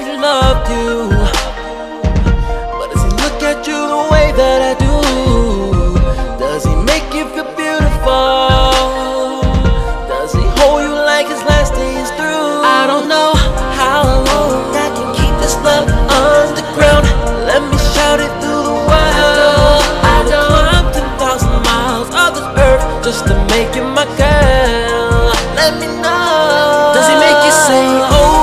that you love do. But does he look at you the way that I do? Does he make you feel beautiful? Does he hold you like his last day is through? I don't know how long I can keep this love underground. Let me shout it through the wild. I don't want 10,000 miles of this earth just to make you my girl. Let me know. Does he make you say, oh,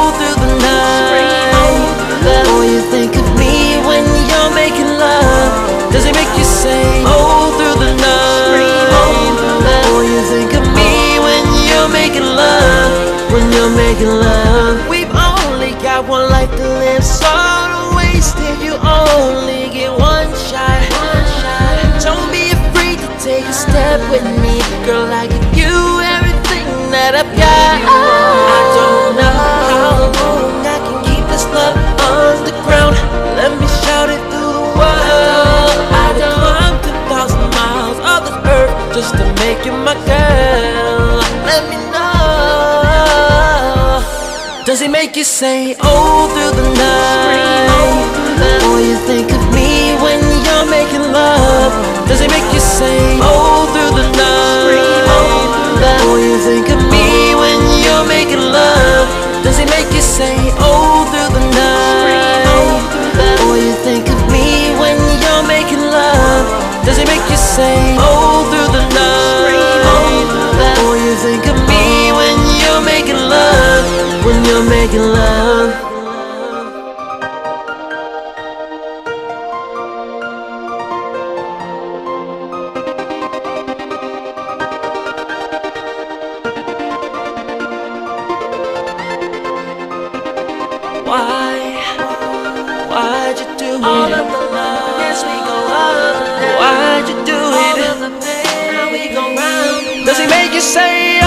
making love? We've only got one life to live, so don't waste it. You only get one shot. Don't be afraid to take a step with me, girl. I give you everything that I've got. I don't know how long I can keep this love underground. Let me shout it through the world. I don't want 10,000 miles of this earth just to make you my girl. Let me know. Does he make you say, oh, through the night? Oh, you think of me when you're making love? Does he make you say, oh, through the night? Oh, you think of me when you're making love? Does he make you say, oh, through the night? Oh, you think of me when you're making love? Does he make you say, oh, through the night? Oh, you think of me when you're making love? When you're making love. Why'd you do it? All of the love, yes we go up. Why'd you do it? All of the pain, now we go round. Does he make you say